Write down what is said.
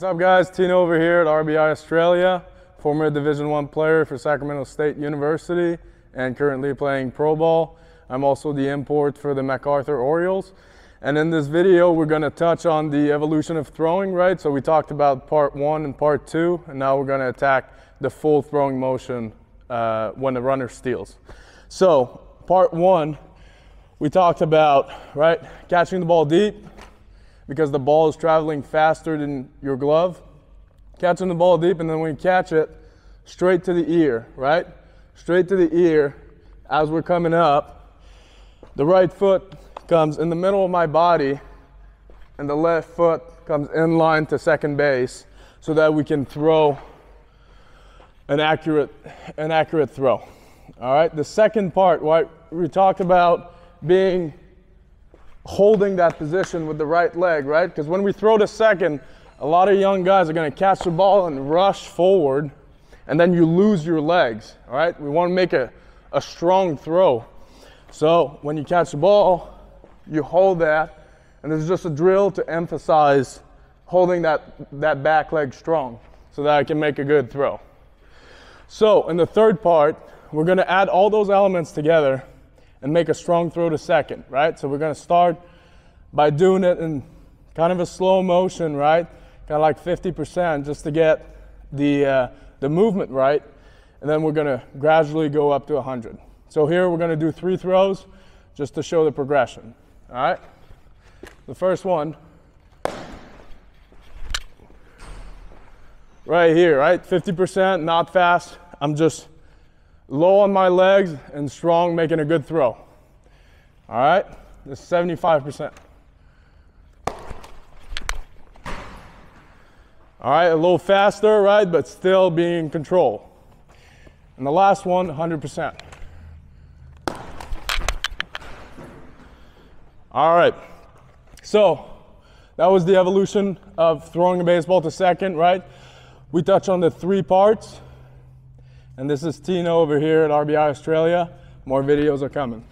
What's up, guys? Tino over here at RBI Australia, former Division I player for Sacramento State University and currently playing pro ball. I'm also the import for the MacArthur Orioles. And in this video, we're going to touch on the evolution of throwing, right? So we talked about part one and part two, and now we're going to attack the full throwing motion when the runner steals. So part one, we talked about, right, catching the ball deep, because the ball is traveling faster than your glove. Catching the ball deep, and then when you catch it, straight to the ear, right? Straight to the ear as we're coming up. The right foot comes in the middle of my body, and the left foot comes in line to second base so that we can throw an accurate throw. All right, the second part, right, we talked about being holding that position with the right leg, right? Because when we throw to second, a lot of young guys are going to catch the ball and rush forward, and then you lose your legs, all right? We want to make a strong throw. So when you catch the ball, you hold that, and there's just a drill to emphasize holding that back leg strong so that I can make a good throw. So in the third part, we're going to add all those elements together and make a strong throw to second, right? So we're going to start by doing it in kind of a slow motion, right? Kind of like 50% just to get the movement right. And then we're going to gradually go up to 100. So here we're going to do 3 throws just to show the progression, all right? The first one, right here, right? 50%, not fast. I'm just low on my legs and strong, making a good throw. All right, this is 75%. All right, a little faster, right, but still being in control. And the last one, 100%. All right, so that was the evolution of throwing a baseball to second, right? We touched on the 3 parts. And this is Tino over here at RBI Australia. More videos are coming.